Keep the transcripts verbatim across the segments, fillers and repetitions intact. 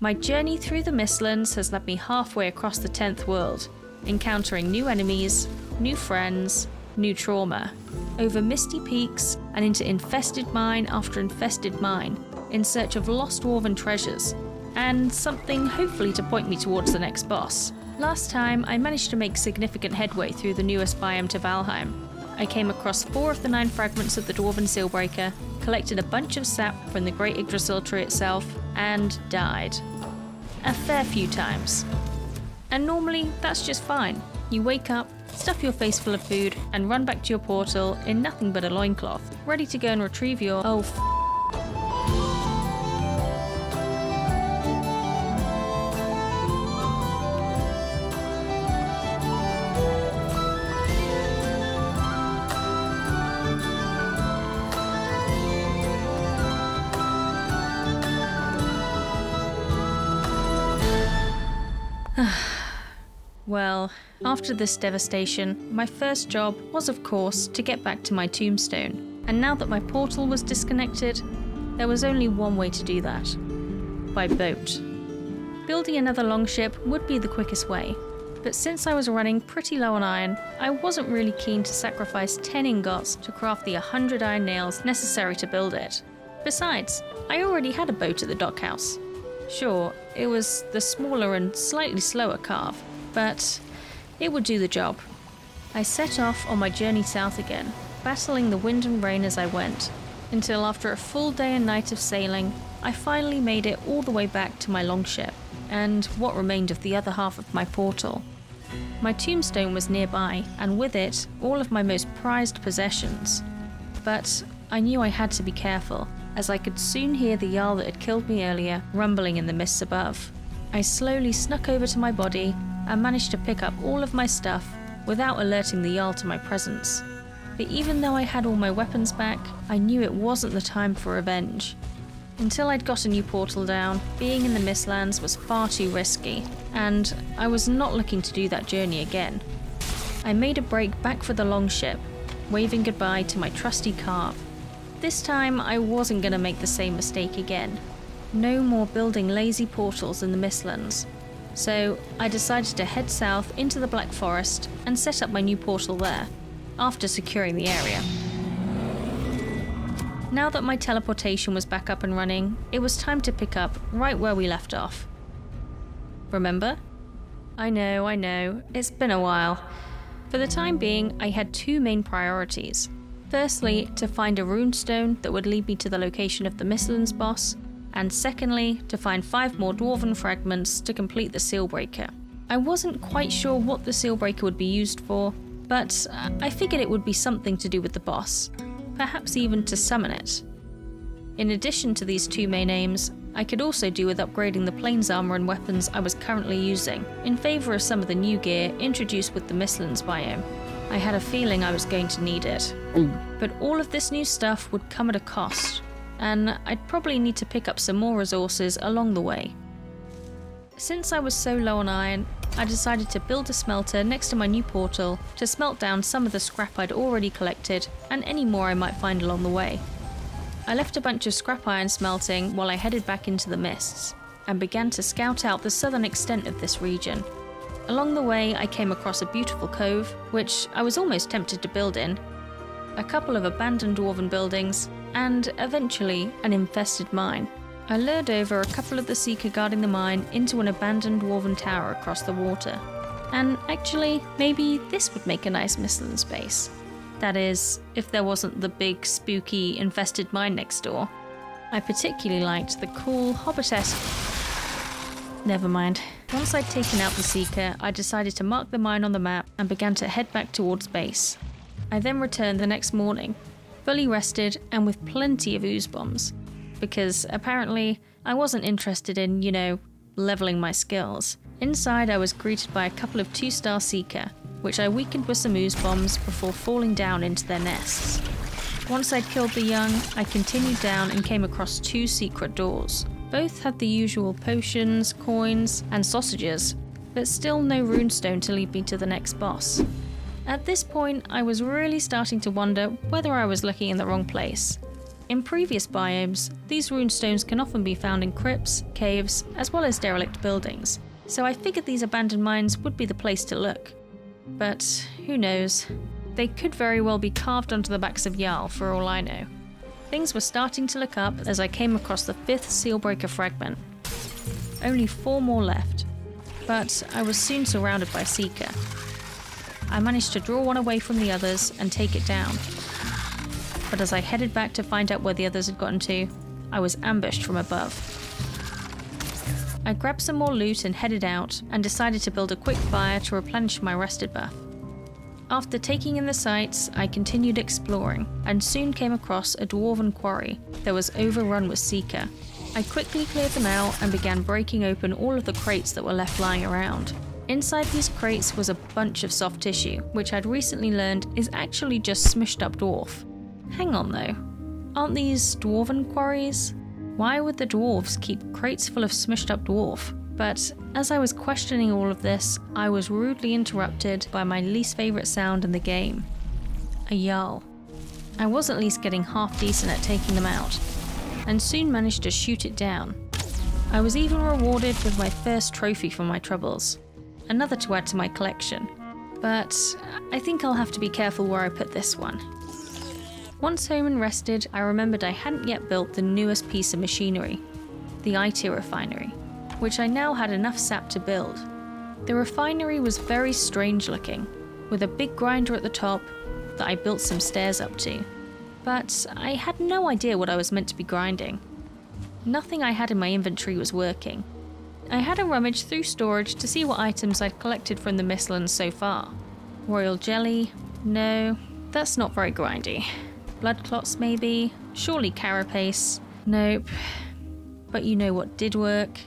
My journey through the Mistlands has led me halfway across the tenth world, encountering new enemies, new friends, new trauma, over misty peaks and into infested mine after infested mine, in search of lost dwarven treasures, and something hopefully to point me towards the next boss. Last time, I managed to make significant headway through the newest biome to Valheim. I came across four of the nine fragments of the Dwarven Sealbreaker, collected a bunch of sap from the Great Yggdrasil tree itself, and died. A fair few times. And normally, that's just fine. You wake up, stuff your face full of food, and run back to your portal in nothing but a loincloth, ready to go and retrieve your- oh f Well, after this devastation, my first job was, of course, to get back to my tombstone. And now that my portal was disconnected, there was only one way to do that. By boat. Building another longship would be the quickest way, but since I was running pretty low on iron, I wasn't really keen to sacrifice ten ingots to craft the one hundred iron nails necessary to build it. Besides, I already had a boat at the dockhouse. Sure, it was the smaller and slightly slower carve, but it would do the job. I set off on my journey south again, battling the wind and rain as I went, until after a full day and night of sailing, I finally made it all the way back to my longship, and what remained of the other half of my portal. My tombstone was nearby, and with it, all of my most prized possessions. But I knew I had to be careful, as I could soon hear the Jarl that had killed me earlier rumbling in the mists above. I slowly snuck over to my body, and managed to pick up all of my stuff without alerting the Jarl to my presence. But even though I had all my weapons back, I knew it wasn't the time for revenge. Until I'd got a new portal down, being in the Mistlands was far too risky, and I was not looking to do that journey again. I made a break back for the longship, waving goodbye to my trusty carve. This time I wasn't going to make the same mistake again. No more building lazy portals in the Mistlands. So I decided to head south into the Black Forest and set up my new portal there, after securing the area. Now that my teleportation was back up and running, it was time to pick up right where we left off. Remember? I know, I know, it's been a while. For the time being, I had two main priorities. Firstly, to find a runestone that would lead me to the location of the Mistlands boss, and secondly, to find five more Dwarven fragments to complete the Sealbreaker. I wasn't quite sure what the Sealbreaker would be used for, but I figured it would be something to do with the boss, perhaps even to summon it. In addition to these two main aims, I could also do with upgrading the plane's armor and weapons I was currently using, in favor of some of the new gear introduced with the Mistlands biome. I had a feeling I was going to need it. But all of this new stuff would come at a cost, and I'd probably need to pick up some more resources along the way. Since I was so low on iron, I decided to build a smelter next to my new portal to smelt down some of the scrap I'd already collected and any more I might find along the way. I left a bunch of scrap iron smelting while I headed back into the mists, and began to scout out the southern extent of this region. Along the way, I came across a beautiful cove, which I was almost tempted to build in, a couple of abandoned dwarven buildings, and eventually an infested mine. I lured over a couple of the Seeker guarding the mine into an abandoned dwarven tower across the water. And actually, maybe this would make a nice Mistlands base. That is, if there wasn't the big, spooky, infested mine next door. I particularly liked the cool, hobbitesque... Never mind. Once I'd taken out the Seeker, I decided to mark the mine on the map and began to head back towards base. I then returned the next morning, fully rested and with plenty of ooze bombs, because apparently I wasn't interested in, you know, leveling my skills. Inside I was greeted by a couple of two-star Seeker, which I weakened with some ooze bombs before falling down into their nests. Once I'd killed the young, I continued down and came across two secret doors. Both had the usual potions, coins, and sausages, but still no runestone to lead me to the next boss. At this point, I was really starting to wonder whether I was looking in the wrong place. In previous biomes, these runestones can often be found in crypts, caves, as well as derelict buildings, so I figured these abandoned mines would be the place to look. But who knows? They could very well be carved onto the backs of Gjall, for all I know. Things were starting to look up as I came across the fifth Sealbreaker fragment. Only four more left, but I was soon surrounded by Seeker. I managed to draw one away from the others and take it down. But as I headed back to find out where the others had gotten to, I was ambushed from above. I grabbed some more loot and headed out, and decided to build a quick fire to replenish my rested buff. After taking in the sights, I continued exploring, and soon came across a dwarven quarry that was overrun with Seeker. I quickly cleared them out and began breaking open all of the crates that were left lying around. Inside these crates was a bunch of soft tissue, which I'd recently learned is actually just smushed up dwarf. Hang on though, aren't these dwarven quarries? Why would the dwarves keep crates full of smushed up dwarf? But as I was questioning all of this, I was rudely interrupted by my least favourite sound in the game. A Jarl. I was at least getting half decent at taking them out, and soon managed to shoot it down. I was even rewarded with my first trophy for my troubles. Another to add to my collection. But I think I'll have to be careful where I put this one. Once home and rested, I remembered I hadn't yet built the newest piece of machinery, the eitr refinery, which I now had enough sap to build. The refinery was very strange looking, with a big grinder at the top that I built some stairs up to, but I had no idea what I was meant to be grinding. Nothing I had in my inventory was working. I had a rummage through storage to see what items I'd collected from the Mistlands so far. Royal jelly? No, that's not very grindy. Blood clots maybe? Surely carapace? Nope. But you know what did work.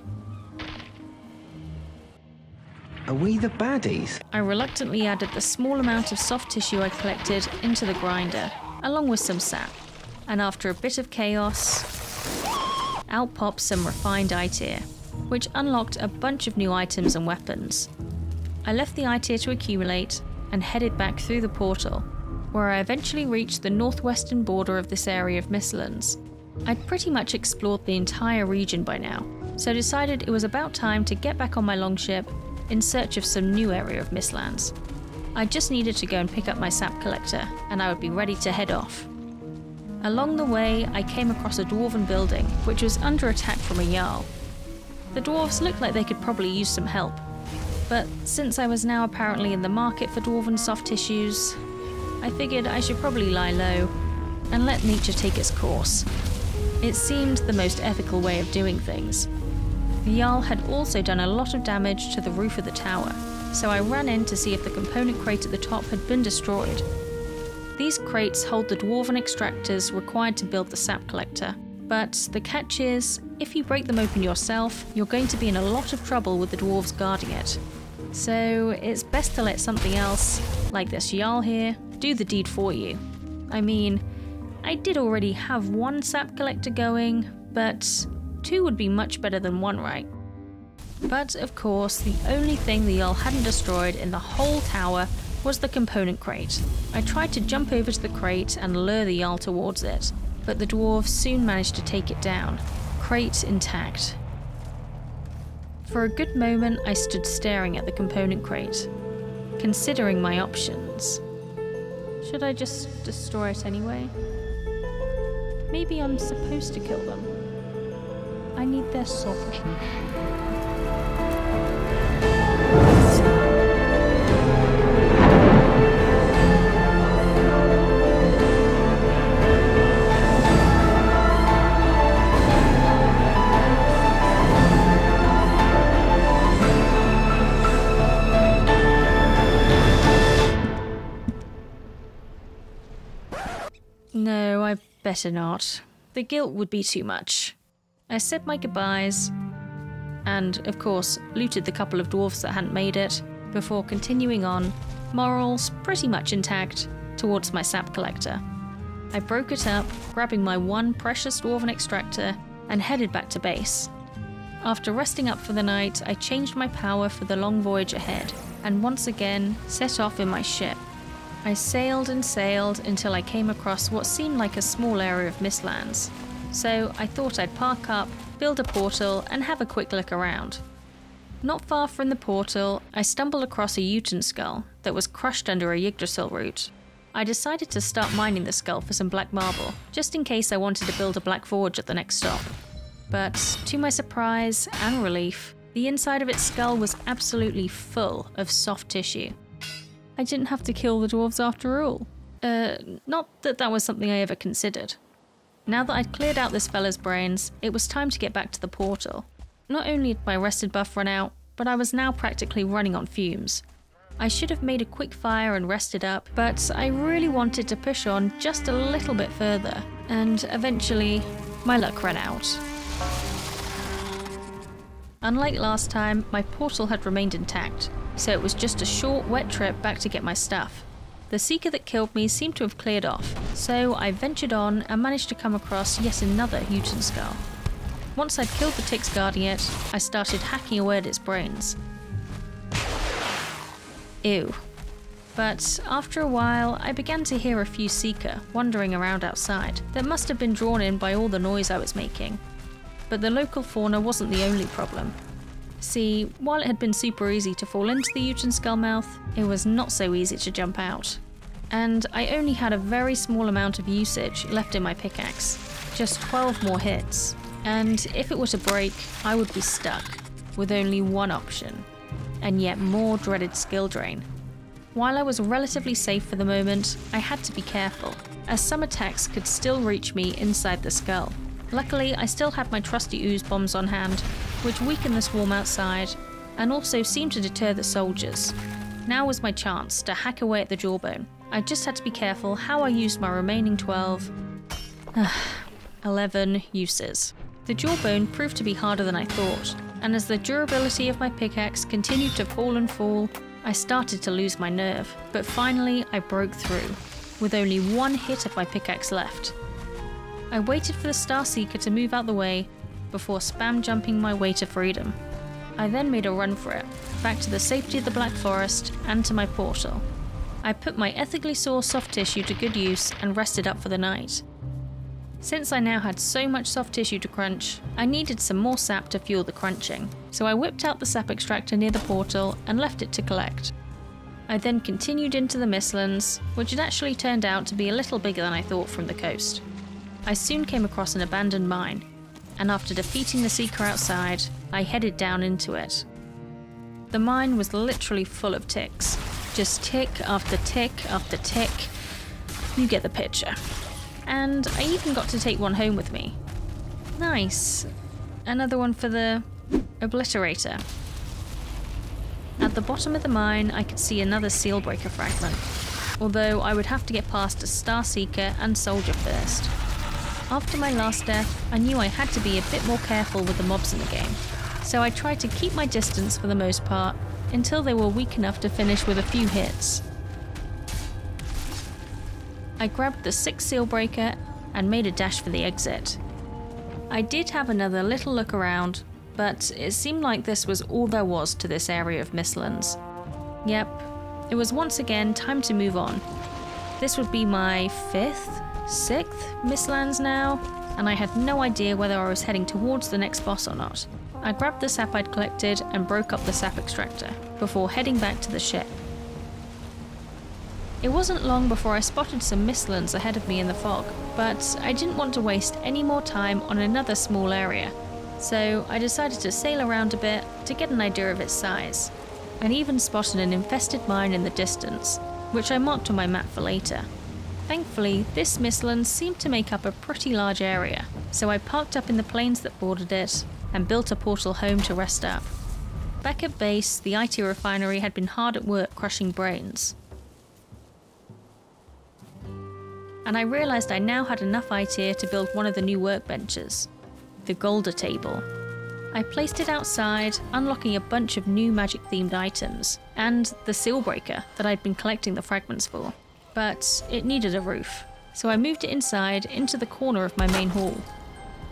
Are we the baddies? I reluctantly added the small amount of soft tissue I collected into the grinder, along with some sap. And after a bit of chaos, out popped some refined eitr, which unlocked a bunch of new items and weapons. I left the eitr to accumulate and headed back through the portal, where I eventually reached the northwestern border of this area of Mistlands. I'd pretty much explored the entire region by now, so decided it was about time to get back on my longship in search of some new area of Mistlands. I just needed to go and pick up my sap collector, and I would be ready to head off. Along the way, I came across a dwarven building, which was under attack from a Jarl. The dwarves looked like they could probably use some help, but since I was now apparently in the market for dwarven soft tissues, I figured I should probably lie low and let nature take its course. It seemed the most ethical way of doing things. The Jarl had also done a lot of damage to the roof of the tower, so I ran in to see if the component crate at the top had been destroyed. These crates hold the dwarven extractors required to build the sap collector, but the catch is, if you break them open yourself, you're going to be in a lot of trouble with the dwarves guarding it. So it's best to let something else, like this Jarl here, do the deed for you. I mean, I did already have one sap collector going, but two would be much better than one, right? But of course, the only thing the Jarl hadn't destroyed in the whole tower was the component crate. I tried to jump over to the crate and lure the Jarl towards it, but the dwarves soon managed to take it down, crate intact. For a good moment, I stood staring at the component crate, considering my options. Should I just destroy it anyway? Maybe I'm supposed to kill them. I need their soul. No, I better not. The guilt would be too much. I said my goodbyes and, of course, looted the couple of dwarfs that hadn't made it before continuing on, morals pretty much intact, towards my sap collector. I broke it up, grabbing my one precious dwarven extractor and headed back to base. After resting up for the night, I changed my power for the long voyage ahead and once again set off in my ship. I sailed and sailed until I came across what seemed like a small area of Mistlands, so I thought I'd park up, build a portal and have a quick look around. Not far from the portal, I stumbled across a Uten skull that was crushed under a Yggdrasil root. I decided to start mining the skull for some black marble, just in case I wanted to build a black forge at the next stop. But to my surprise and relief, the inside of its skull was absolutely full of soft tissue. I didn't have to kill the dwarves after all. Uh, not that that was something I ever considered. Now that I'd cleared out this fella's brains, it was time to get back to the portal. Not only had my rested buff run out, but I was now practically running on fumes. I should have made a quick fire and rested up, but I really wanted to push on just a little bit further, and eventually, my luck ran out. Unlike last time, my portal had remained intact, so it was just a short, wet trip back to get my stuff. The seeker that killed me seemed to have cleared off, so I ventured on and managed to come across yet another Uten skull. Once I'd killed the ticks guarding it, I started hacking away at its brains. Ew. But after a while, I began to hear a few seeker wandering around outside that must have been drawn in by all the noise I was making. But the local fauna wasn't the only problem. See, while it had been super easy to fall into the Uten skull mouth, it was not so easy to jump out. And I only had a very small amount of usage left in my pickaxe, just twelve more hits. And if it were to break, I would be stuck with only one option, and yet more dreaded skill drain. While I was relatively safe for the moment, I had to be careful, as some attacks could still reach me inside the skull. Luckily, I still had my trusty ooze bombs on hand, which weakened the swarm outside, and also seemed to deter the soldiers. Now was my chance to hack away at the jawbone. I just had to be careful how I used my remaining twelve, eleven uses. The jawbone proved to be harder than I thought, and as the durability of my pickaxe continued to fall and fall, I started to lose my nerve, but finally I broke through, with only one hit of my pickaxe left. I waited for the Star Seeker to move out the way before spam jumping my way to freedom. I then made a run for it, back to the safety of the Black Forest and to my portal. I put my ethically sourced soft tissue to good use and rested up for the night. Since I now had so much soft tissue to crunch, I needed some more sap to fuel the crunching, so I whipped out the sap extractor near the portal and left it to collect. I then continued into the Mistlands, which had actually turned out to be a little bigger than I thought from the coast. I soon came across an abandoned mine, and after defeating the seeker outside, I headed down into it. The mine was literally full of ticks, just tick after tick after tick. You get the picture. And I even got to take one home with me. Nice. Another one for the obliterator. At the bottom of the mine, I could see another Sealbreaker fragment, although I would have to get past a Star Seeker and soldier first. After my last death, I knew I had to be a bit more careful with the mobs in the game, so I tried to keep my distance for the most part until they were weak enough to finish with a few hits. I grabbed the sixth Sealbreaker and made a dash for the exit. I did have another little look around, but it seemed like this was all there was to this area of Mistlands. Yep, it was once again time to move on. This would be my fifth, sixth Mistlands now, and I had no idea whether I was heading towards the next boss or not. I grabbed the sap I'd collected and broke up the sap extractor before heading back to the ship. It wasn't long before I spotted some Mistlands ahead of me in the fog, but I didn't want to waste any more time on another small area, so I decided to sail around a bit to get an idea of its size, and even spotted an infested mine in the distance, which I marked on my map for later. Thankfully, this Mistland seemed to make up a pretty large area, so I parked up in the plains that bordered it and built a portal home to rest up. Back at base, the eitr refinery had been hard at work crushing brains, and I realised I now had enough eitr to build one of the new workbenches, the Galder Table. I placed it outside, unlocking a bunch of new magic-themed items, and the Sealbreaker that I'd been collecting the fragments for. But it needed a roof, so I moved it inside into the corner of my main hall.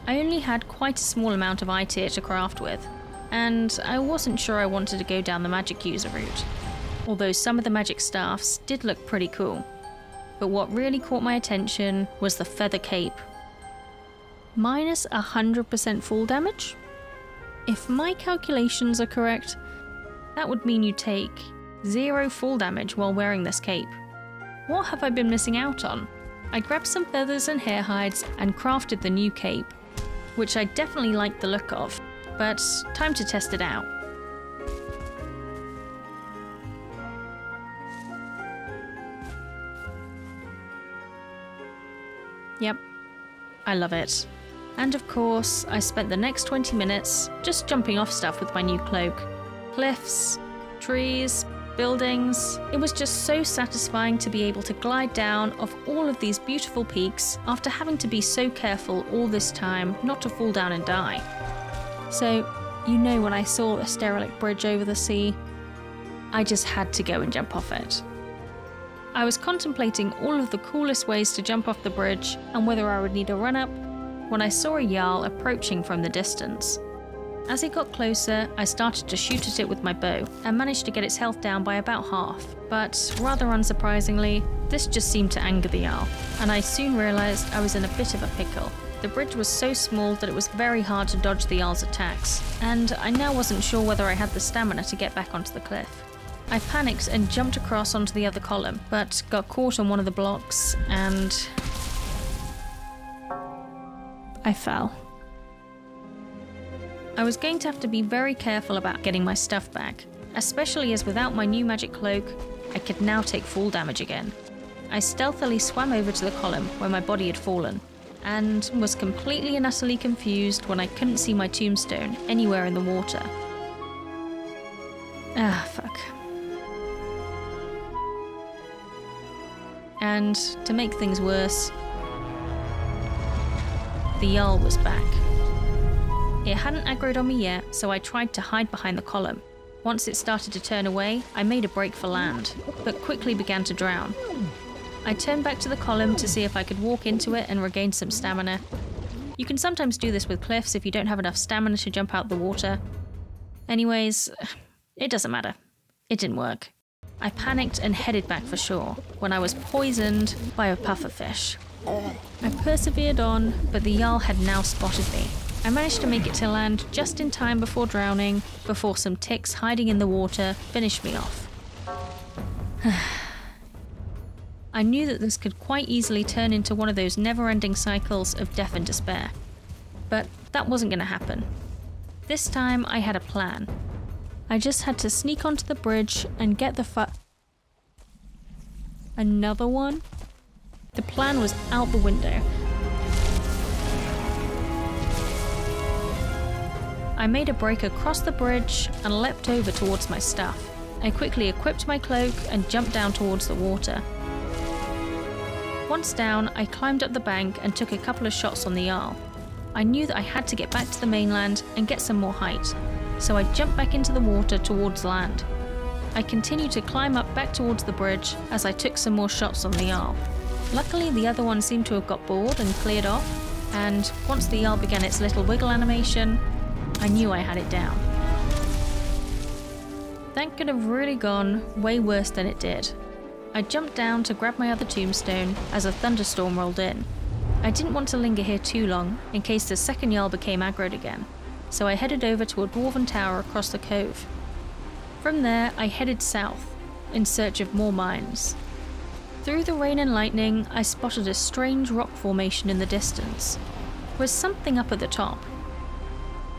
I only had quite a small amount of eitr to craft with, and I wasn't sure I wanted to go down the magic user route. although some of the magic staffs did look pretty cool. But what really caught my attention was the feather cape. Minus one hundred percent fall damage? If my calculations are correct, that would mean you take zero fall damage while wearing this cape. What have I been missing out on? I grabbed some feathers and hair hides and crafted the new cape, which I definitely liked the look of, but time to test it out. Yep, I love it. And of course, I spent the next twenty minutes just jumping off stuff with my new cloak. Cliffs, trees, buildings. It was just so satisfying to be able to glide down off all of these beautiful peaks after having to be so careful all this time not to fall down and die. So, you know, when I saw a derelict bridge over the sea, I just had to go and jump off it. I was contemplating all of the coolest ways to jump off the bridge and whether I would need a run-up when I saw a Jarl approaching from the distance. As it got closer, I started to shoot at it with my bow and managed to get its health down by about half, but rather unsurprisingly, this just seemed to anger the Jarl, and I soon realised I was in a bit of a pickle. The bridge was so small that it was very hard to dodge the Jarl's attacks, and I now wasn't sure whether I had the stamina to get back onto the cliff. I panicked and jumped across onto the other column, but got caught on one of the blocks and I fell. I was going to have to be very careful about getting my stuff back, especially as without my new magic cloak, I could now take fall damage again. I stealthily swam over to the column where my body had fallen, and was completely and utterly confused when I couldn't see my tombstone anywhere in the water. Ah, fuck. And to make things worse, the Jarl was back. It hadn't aggroed on me yet, so I tried to hide behind the column. Once it started to turn away, I made a break for land, but quickly began to drown. I turned back to the column to see if I could walk into it and regain some stamina. You can sometimes do this with cliffs if you don't have enough stamina to jump out the water. Anyways, it doesn't matter. It didn't work. I panicked and headed back for shore, when I was poisoned by a pufferfish. I persevered on, but the Jarl had now spotted me. I managed to make it to land just in time before drowning, before some ticks hiding in the water finished me off. I knew that this could quite easily turn into one of those never-ending cycles of death and despair, but that wasn't going to happen. This time I had a plan. I just had to sneak onto the bridge and get the fu- Another one? The plan was out the window. I made a break across the bridge and leapt over towards my stuff. I quickly equipped my cloak and jumped down towards the water. Once down, I climbed up the bank and took a couple of shots on the Jarl. I knew that I had to get back to the mainland and get some more height, so I jumped back into the water towards land. I continued to climb up back towards the bridge as I took some more shots on the Jarl. Luckily, the other one seemed to have got bored and cleared off, and once the Jarl began its little wiggle animation, I knew I had it down. That could have really gone way worse than it did. I jumped down to grab my other tombstone as a thunderstorm rolled in. I didn't want to linger here too long in case the second Jarl became aggroed again, so I headed over to a dwarven tower across the cove. From there, I headed south in search of more mines. Through the rain and lightning, I spotted a strange rock formation in the distance. There was something up at the top.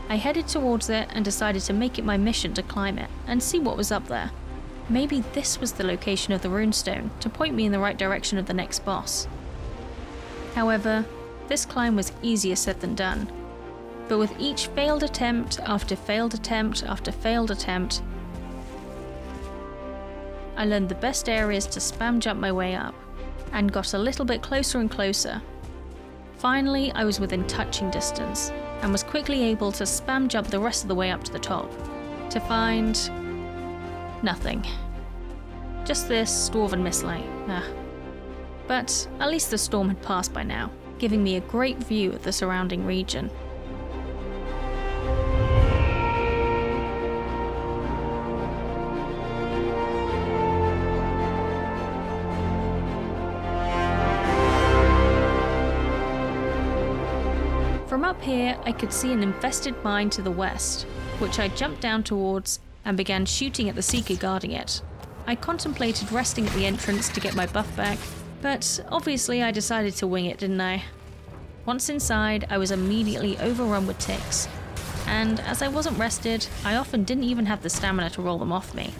I headed towards it and decided to make it my mission to climb it and see what was up there. Maybe this was the location of the runestone to point me in the right direction of the next boss. However, this climb was easier said than done. But with each failed attempt after failed attempt after failed attempt, I learned the best areas to spam jump my way up, and got a little bit closer and closer. Finally, I was within touching distance, and was quickly able to spam jump the rest of the way up to the top, to find nothing. Just this dwarven mistlight. Ah. But at least the storm had passed by now, giving me a great view of the surrounding region. up here, I could see an infested mine to the west, which I jumped down towards and began shooting at the seeker guarding it. I contemplated resting at the entrance to get my buff back, but obviously I decided to wing it, didn't I? Once inside, I was immediately overrun with ticks, and as I wasn't rested, I often didn't even have the stamina to roll them off me.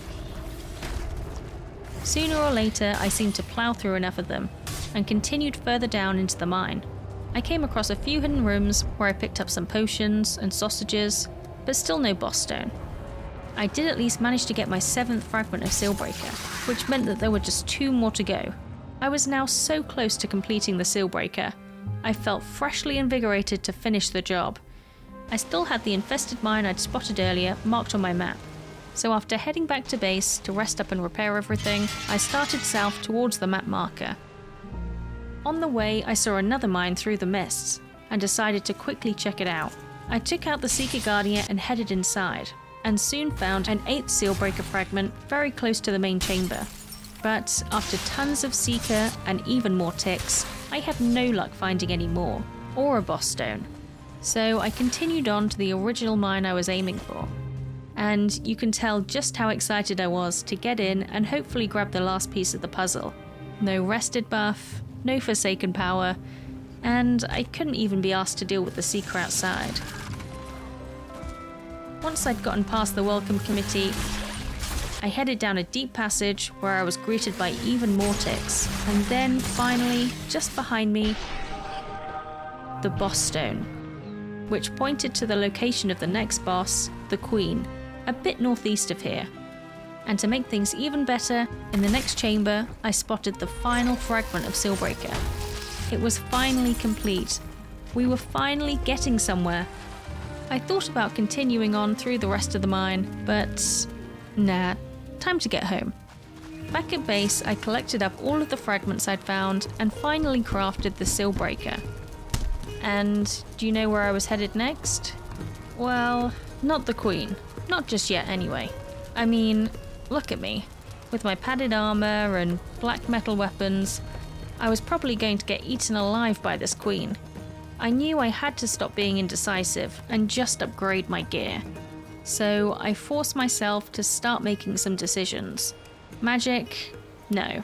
Sooner or later, I seemed to plough through enough of them, and continued further down into the mine. I came across a few hidden rooms where I picked up some potions and sausages, but still no boss stone. I did at least manage to get my seventh fragment of Sealbreaker, which meant that there were just two more to go. I was now so close to completing the Sealbreaker. I felt freshly invigorated to finish the job. I still had the infested mine I'd spotted earlier marked on my map, so after heading back to base to rest up and repair everything, I started south towards the map marker. On the way, I saw another mine through the mists, and decided to quickly check it out. I took out the Seeker Guardian and headed inside, and soon found an eighth Sealbreaker fragment very close to the main chamber. But after tons of Seeker and even more ticks, I had no luck finding any more, or a boss stone. So I continued on to the original mine I was aiming for. And you can tell just how excited I was to get in and hopefully grab the last piece of the puzzle. No rested buff, no Forsaken power, and I couldn't even be asked to deal with the Seeker outside. Once I'd gotten past the welcome committee, I headed down a deep passage where I was greeted by even more ticks, and then finally, just behind me, the boss stone, which pointed to the location of the next boss, the Queen, a bit northeast of here. And to make things even better, in the next chamber, I spotted the final fragment of Sealbreaker. It was finally complete. We were finally getting somewhere. I thought about continuing on through the rest of the mine, but nah, time to get home. Back at base, I collected up all of the fragments I'd found and finally crafted the Sealbreaker. And do you know where I was headed next? Well, not the Queen. Not just yet, anyway. I mean, look at me. With my padded armor and black metal weapons, I was probably going to get eaten alive by this Queen. I knew I had to stop being indecisive and just upgrade my gear. So I forced myself to start making some decisions. Magic? No.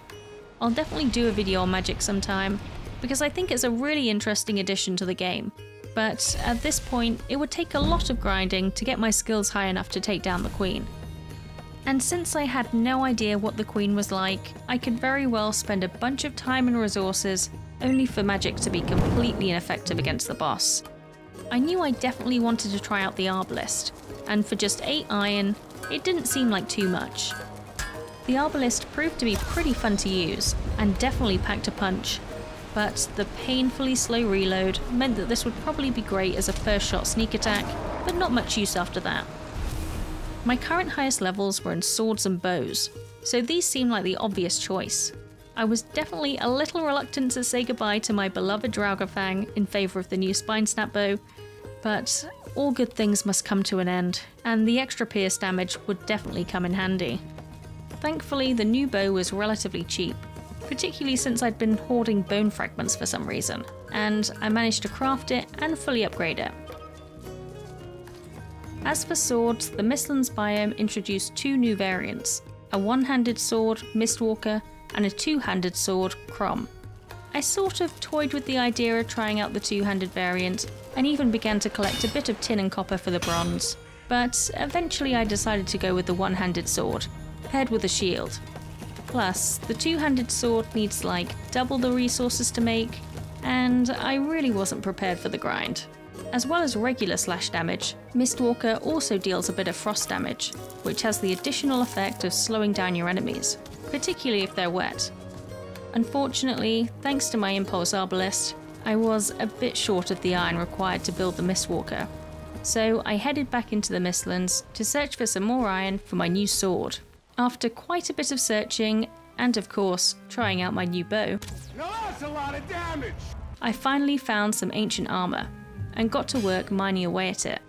I'll definitely do a video on magic sometime, because I think it's a really interesting addition to the game. But at this point, it would take a lot of grinding to get my skills high enough to take down the Queen. And since I had no idea what the Queen was like, I could very well spend a bunch of time and resources only for magic to be completely ineffective against the boss. I knew I definitely wanted to try out the Arbalest, and for just eight iron, it didn't seem like too much. The Arbalest proved to be pretty fun to use, and definitely packed a punch, but the painfully slow reload meant that this would probably be great as a first shot sneak attack, but not much use after that. My current highest levels were in swords and bows, so these seemed like the obvious choice. I was definitely a little reluctant to say goodbye to my beloved Draugr Fang in favour of the new Spine Snap bow, but all good things must come to an end, and the extra pierce damage would definitely come in handy. Thankfully, the new bow was relatively cheap, particularly since I'd been hoarding bone fragments for some reason, and I managed to craft it and fully upgrade it. As for swords, the Mistlands biome introduced two new variants, a one-handed sword, Mistwalker, and a two-handed sword, Crom. I sort of toyed with the idea of trying out the two-handed variant, and even began to collect a bit of tin and copper for the bronze, but eventually I decided to go with the one-handed sword, paired with a shield. Plus, the two-handed sword needs like double the resources to make, and I really wasn't prepared for the grind. As well as regular slash damage, Mistwalker also deals a bit of frost damage, which has the additional effect of slowing down your enemies, particularly if they're wet. Unfortunately, thanks to my impulse Arbalest, I was a bit short of the iron required to build the Mistwalker, so I headed back into the Mistlands to search for some more iron for my new sword. After quite a bit of searching, and of course, trying out my new bow, now that's a lot of damage, I finally found some ancient armor, and got to work mining away at it.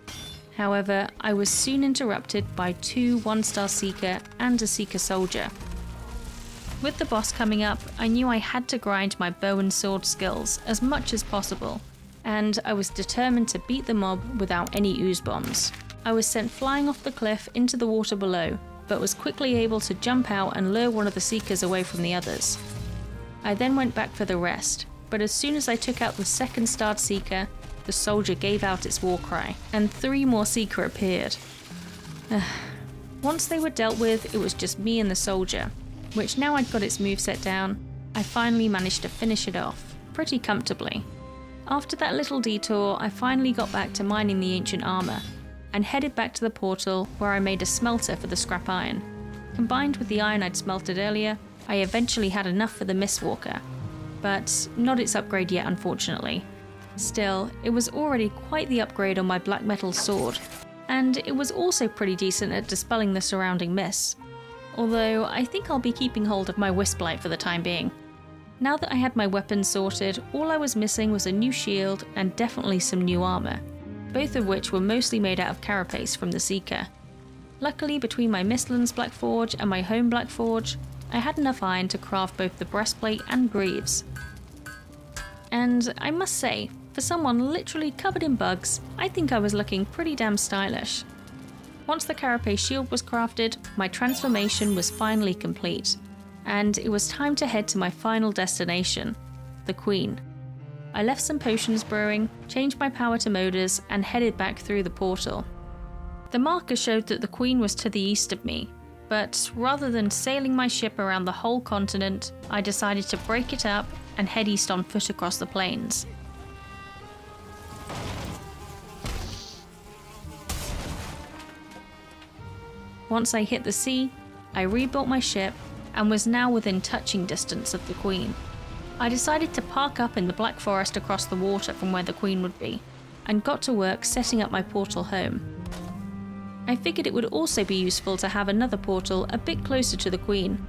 However, I was soon interrupted by two one-star Seeker and a Seeker Soldier. With the boss coming up, I knew I had to grind my bow and sword skills as much as possible, and I was determined to beat the mob without any ooze bombs. I was sent flying off the cliff into the water below, but was quickly able to jump out and lure one of the seekers away from the others. I then went back for the rest, but as soon as I took out the second starred seeker, the soldier gave out its war cry, and three more seeker appeared. Once they were dealt with, it was just me and the soldier, which now I'd got its moveset down, I finally managed to finish it off, pretty comfortably. After that little detour, I finally got back to mining the ancient armour, and headed back to the portal where I made a smelter for the scrap iron. Combined with the iron I'd smelted earlier, I eventually had enough for the Mistwalker, but not its upgrade yet, unfortunately. Still, it was already quite the upgrade on my black metal sword, and it was also pretty decent at dispelling the surrounding mists. Although, I think I'll be keeping hold of my Wisplight for the time being. Now that I had my weapons sorted, all I was missing was a new shield and definitely some new armour, both of which were mostly made out of carapace from the Seeker. Luckily, between my Mistlands Blackforge and my home Blackforge, I had enough iron to craft both the breastplate and greaves. And I must say, for someone literally covered in bugs, I think I was looking pretty damn stylish. Once the carapace shield was crafted, my transformation was finally complete, and it was time to head to my final destination, the Queen. I left some potions brewing, changed my power to Modus, and headed back through the portal. The marker showed that the Queen was to the east of me, but rather than sailing my ship around the whole continent, I decided to break it up and head east on foot across the plains. Once I hit the sea, I rebuilt my ship and was now within touching distance of the Queen. I decided to park up in the Black Forest across the water from where the Queen would be, and got to work setting up my portal home. I figured it would also be useful to have another portal a bit closer to the Queen.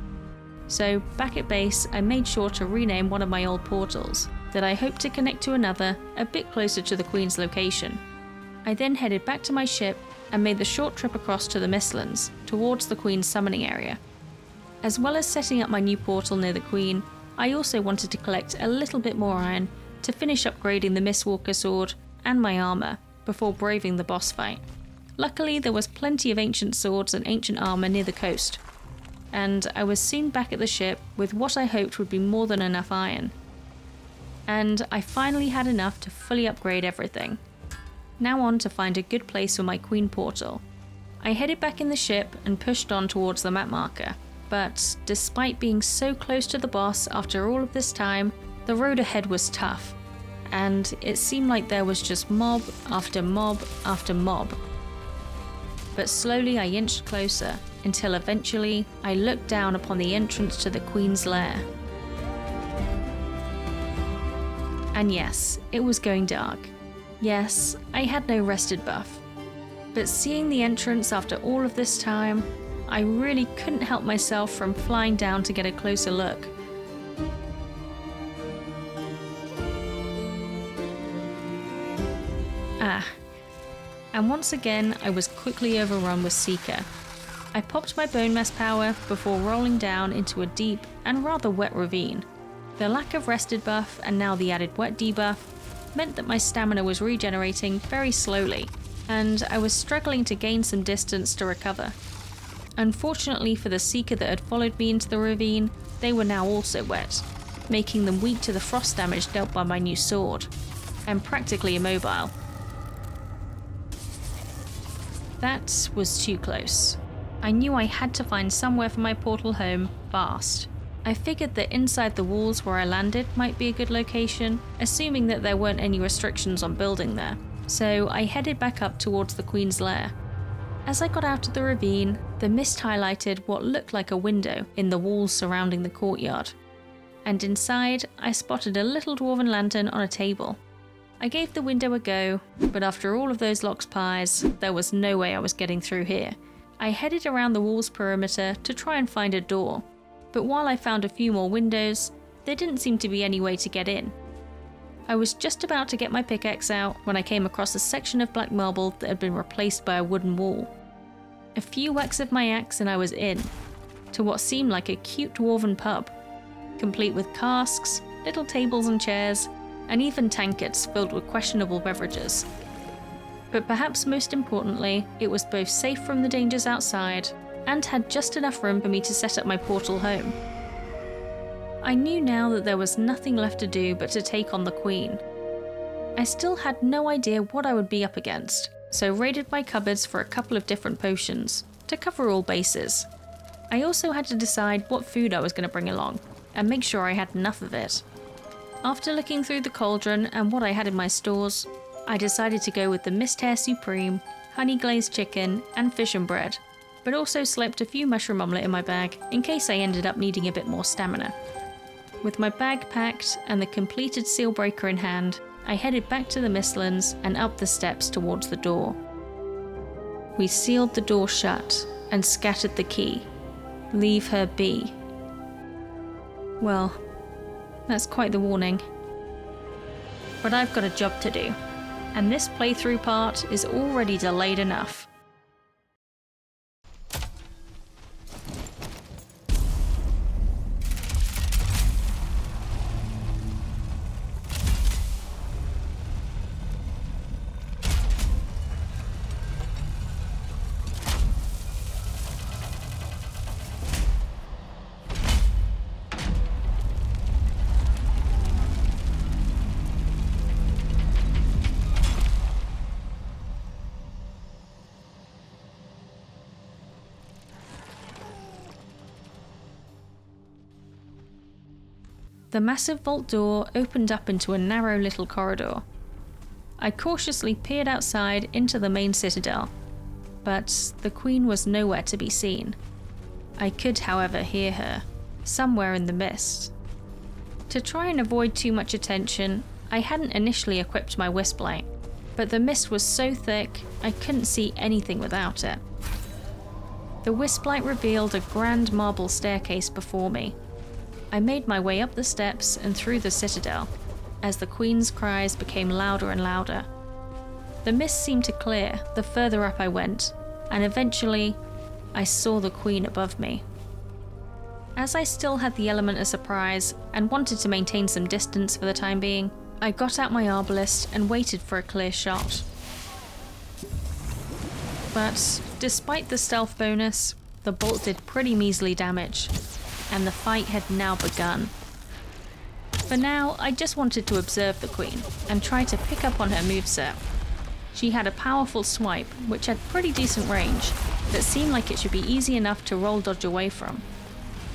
So back at base, I made sure to rename one of my old portals, that I hoped to connect to another a bit closer to the Queen's location. I then headed back to my ship and made the short trip across to the Mistlands, towards the Queen's summoning area. As well as setting up my new portal near the Queen, I also wanted to collect a little bit more iron to finish upgrading the Mistwalker sword and my armour before braving the boss fight. Luckily, there was plenty of ancient swords and ancient armour near the coast, and I was soon back at the ship with what I hoped would be more than enough iron. And I finally had enough to fully upgrade everything. Now on to find a good place for my Queen portal. I headed back in the ship and pushed on towards the map marker, but despite being so close to the boss after all of this time, the road ahead was tough, and it seemed like there was just mob after mob after mob. But slowly I inched closer, until eventually I looked down upon the entrance to the Queen's lair. And yes, it was going dark. Yes, I had no rested buff. But seeing the entrance after all of this time, I really couldn't help myself from flying down to get a closer look. Ah. And once again, I was quickly overrun with Seeker. I popped my Bonemass power before rolling down into a deep and rather wet ravine. The lack of rested buff and now the added wet debuff meant that my stamina was regenerating very slowly, and I was struggling to gain some distance to recover. Unfortunately for the Seeker that had followed me into the ravine, they were now also wet, making them weak to the frost damage dealt by my new sword, and practically immobile. That was too close. I knew I had to find somewhere for my portal home fast. I figured that inside the walls where I landed might be a good location, assuming that there weren't any restrictions on building there, so I headed back up towards the Queen's lair. As I got out of the ravine, the mist highlighted what looked like a window in the walls surrounding the courtyard, and inside I spotted a little dwarven lantern on a table. I gave the window a go, but after all of those lox pies, there was no way I was getting through here. I headed around the wall's perimeter to try and find a door, but while I found a few more windows, there didn't seem to be any way to get in. I was just about to get my pickaxe out when I came across a section of black marble that had been replaced by a wooden wall. A few whacks of my axe and I was in, to what seemed like a cute dwarven pub, complete with casks, little tables and chairs, and even tankards filled with questionable beverages. But perhaps most importantly, it was both safe from the dangers outside and had just enough room for me to set up my portal home. I knew now that there was nothing left to do but to take on the Queen. I still had no idea what I would be up against, so raided my cupboards for a couple of different potions, to cover all bases. I also had to decide what food I was going to bring along, and make sure I had enough of it. After looking through the cauldron and what I had in my stores, I decided to go with the Misthair Supreme, honey glazed chicken, and fish and bread, but also slapped a few mushroom omelette in my bag in case I ended up needing a bit more stamina. With my bag packed and the completed Sealbreaker in hand, I headed back to the Mistlands and up the steps towards the door. We sealed the door shut and scattered the key. Leave her be. Well, that's quite the warning. But I've got a job to do, and this playthrough part is already delayed enough. The massive vault door opened up into a narrow little corridor. I cautiously peered outside into the main citadel, but the Queen was nowhere to be seen. I could, however, hear her, somewhere in the mist. To try and avoid too much attention, I hadn't initially equipped my wisp light, but the mist was so thick I couldn't see anything without it. The wisp light revealed a grand marble staircase before me. I made my way up the steps and through the citadel, as the Queen's cries became louder and louder. The mist seemed to clear the further up I went, and eventually I saw the Queen above me. As I still had the element of surprise and wanted to maintain some distance for the time being, I got out my Arbalest and waited for a clear shot. But despite the stealth bonus, the bolt did pretty measly damage, and the fight had now begun. For now, I just wanted to observe the Queen and try to pick up on her moveset. She had a powerful swipe, which had pretty decent range, that seemed like it should be easy enough to roll dodge away from.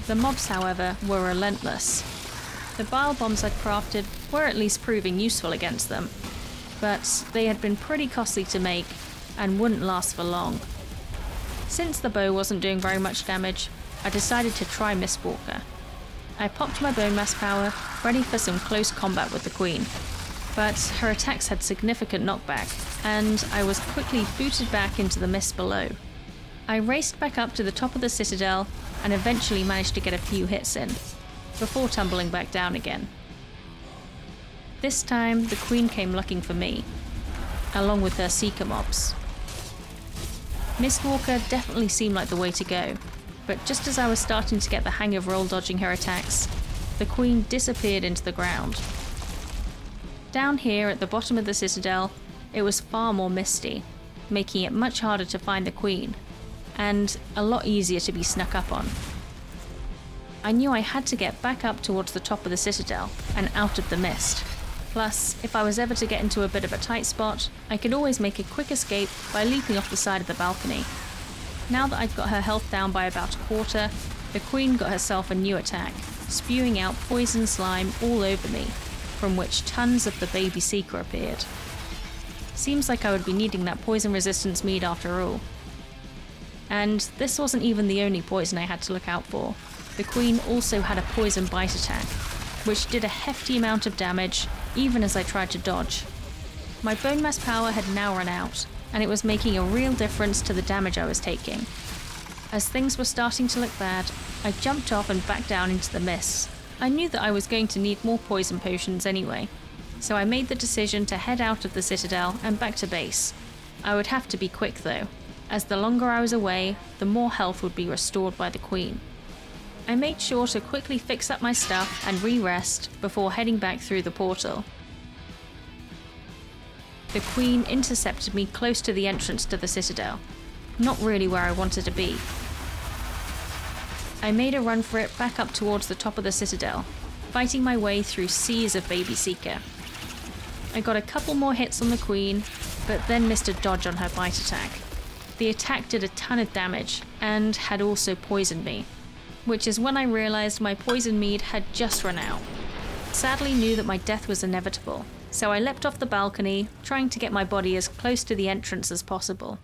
The mobs, however, were relentless. The bile bombs I'd crafted were at least proving useful against them, but they had been pretty costly to make and wouldn't last for long. Since the bow wasn't doing very much damage, I decided to try Mistwalker. I popped my Bonemass power, ready for some close combat with the Queen, but her attacks had significant knockback, and I was quickly booted back into the mist below. I raced back up to the top of the citadel, and eventually managed to get a few hits in, before tumbling back down again. This time, the Queen came looking for me, along with her Seeker mobs. Mistwalker definitely seemed like the way to go, but just as I was starting to get the hang of roll dodging her attacks, the Queen disappeared into the ground. Down here at the bottom of the citadel, it was far more misty, making it much harder to find the Queen, and a lot easier to be snuck up on. I knew I had to get back up towards the top of the citadel and out of the mist. Plus, if I was ever to get into a bit of a tight spot, I could always make a quick escape by leaping off the side of the balcony. Now that I'd got her health down by about a quarter, the Queen got herself a new attack, spewing out poison slime all over me, from which tons of the baby Seeker appeared. Seems like I would be needing that poison resistance mead after all. And this wasn't even the only poison I had to look out for. The Queen also had a poison bite attack, which did a hefty amount of damage, even as I tried to dodge. My Bonemass power had now run out, and it was making a real difference to the damage I was taking. As things were starting to look bad, I jumped off and back down into the mist. I knew that I was going to need more poison potions anyway, so I made the decision to head out of the citadel and back to base. I would have to be quick though, as the longer I was away, the more health would be restored by the Queen. I made sure to quickly fix up my stuff and re-rest before heading back through the portal. the Queen intercepted me close to the entrance to the Citadel, not really where I wanted to be. I made a run for it back up towards the top of the Citadel, fighting my way through seas of Baby Seeker. I got a couple more hits on the Queen, but then missed a dodge on her bite attack. The attack did a ton of damage, and had also poisoned me, which is when I realised my poison mead had just run out. Sadly knew that my death was inevitable, so I leapt off the balcony, trying to get my body as close to the entrance as possible.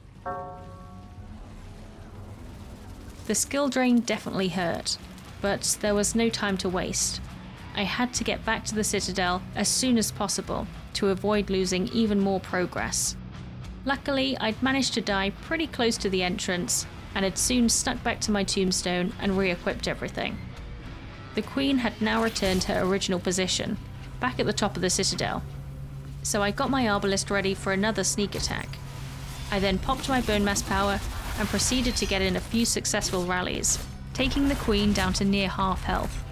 The skill drain definitely hurt, but there was no time to waste. I had to get back to the Citadel as soon as possible, to avoid losing even more progress. Luckily, I'd managed to die pretty close to the entrance, and had soon snuck back to my tombstone and re-equipped everything. The Queen had now returned to her original position, back at the top of the Citadel, so I got my Arbalest ready for another sneak attack. I then popped my Bonemass power and proceeded to get in a few successful rallies, taking the Queen down to near half health.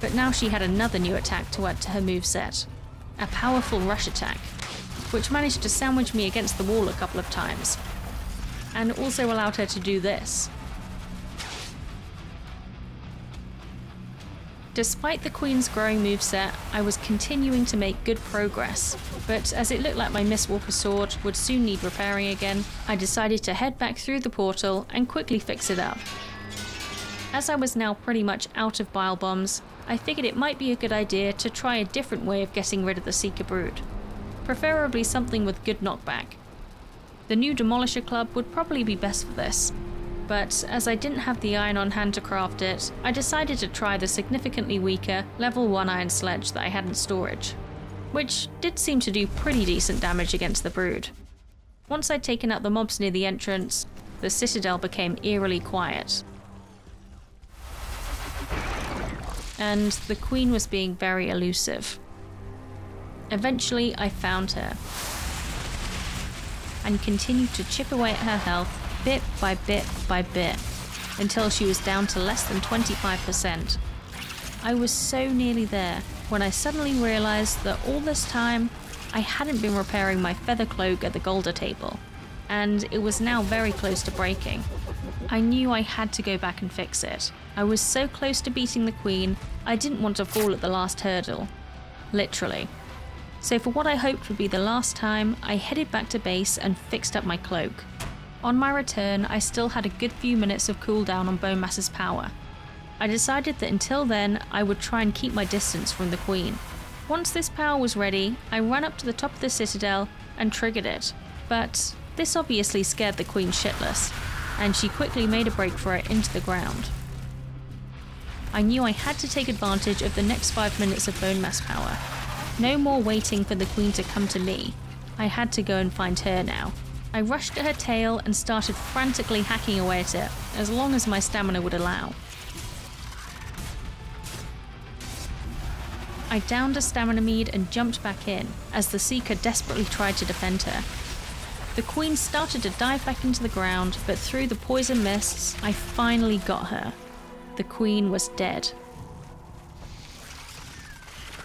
But now she had another new attack to add to her moveset, a powerful rush attack, which managed to sandwich me against the wall a couple of times, and also allowed her to do this. Despite the Queen's growing moveset, I was continuing to make good progress, but as it looked like my Mistwalker sword would soon need repairing again, I decided to head back through the portal and quickly fix it up. As I was now pretty much out of bile bombs, I figured it might be a good idea to try a different way of getting rid of the Seeker Brood, preferably something with good knockback. The new Demolisher Club would probably be best for this, but as I didn't have the iron on hand to craft it, I decided to try the significantly weaker level one iron sledge that I had in storage, which did seem to do pretty decent damage against the Brood. Once I'd taken out the mobs near the entrance, the Citadel became eerily quiet. And the Queen was being very elusive. Eventually, I found her, and continued to chip away at her health bit by bit by bit, until she was down to less than twenty-five percent. I was so nearly there when I suddenly realised that all this time I hadn't been repairing my feather cloak at the Galder Table, and it was now very close to breaking. I knew I had to go back and fix it. I was so close to beating the Queen, I didn't want to fall at the last hurdle. Literally. So for what I hoped would be the last time, I headed back to base and fixed up my cloak. On my return, I still had a good few minutes of cooldown on Bonemass's power. I decided that until then, I would try and keep my distance from the Queen. Once this power was ready, I ran up to the top of the Citadel and triggered it, but this obviously scared the Queen shitless, and she quickly made a break for it into the ground. I knew I had to take advantage of the next five minutes of Bonemass power. No more waiting for the Queen to come to me. I had to go and find her now. I rushed at her tail and started frantically hacking away at it, as long as my stamina would allow. I downed a stamina mead and jumped back in, as the Seeker desperately tried to defend her. The Queen started to dive back into the ground, but through the poison mists, I finally got her. The Queen was dead.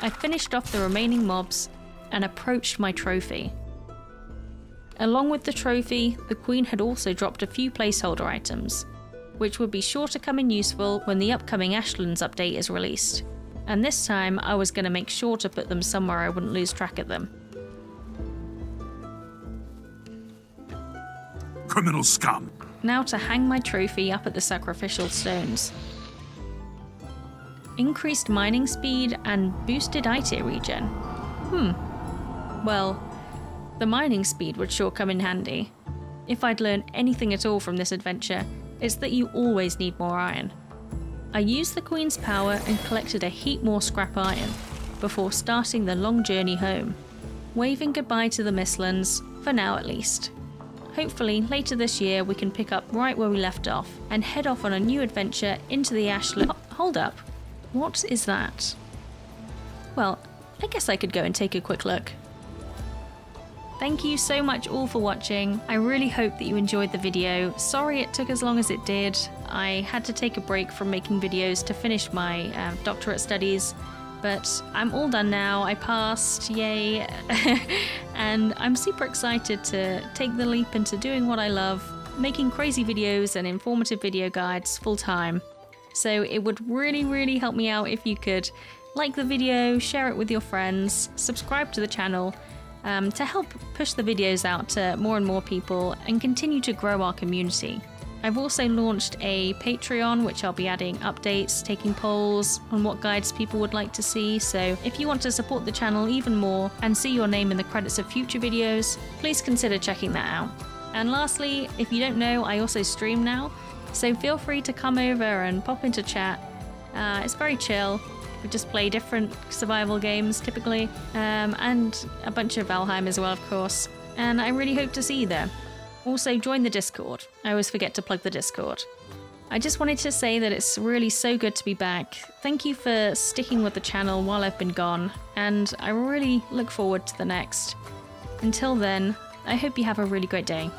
I finished off the remaining mobs and approached my trophy. Along with the trophy, the Queen had also dropped a few placeholder items, which would be sure to come in useful when the upcoming Ashlands update is released, and this time I was going to make sure to put them somewhere I wouldn't lose track of them. Criminal scum! Now to hang my trophy up at the sacrificial stones. Increased mining speed and boosted eitr regen. Hmm. Well, the mining speed would sure come in handy. If I'd learn anything at all from this adventure, it's that you always need more iron. I used the Queen's power and collected a heap more scrap iron, before starting the long journey home, waving goodbye to the Mistlands, for now at least. Hopefully, later this year we can pick up right where we left off, and head off on a new adventure into the Ashlands. Oh, hold up. What is that? Well, I guess I could go and take a quick look. Thank you so much all for watching. I really hope that you enjoyed the video. Sorry it took as long as it did. I had to take a break from making videos to finish my uh, doctorate studies, But I'm all done now, I passed, yay, and I'm super excited to take the leap into doing what I love, making crazy videos and informative video guides full time. So it would really, really help me out if you could like the video, share it with your friends, subscribe to the channel um, to help push the videos out to more and more people and continue to grow our community. I've also launched a Patreon, which I'll be adding updates, taking polls on what guides people would like to see, so if you want to support the channel even more and see your name in the credits of future videos, please consider checking that out. And lastly, if you don't know, I also stream now, so feel free to come over and pop into chat. Uh, it's very chill, we just play different survival games typically, um, and a bunch of Valheim as well, of course, and I really hope to see you there. Also, join the Discord. I always forget to plug the Discord. I just wanted to say that it's really so good to be back. Thank you for sticking with the channel while I've been gone, and I really look forward to the next. Until then, I hope you have a really great day.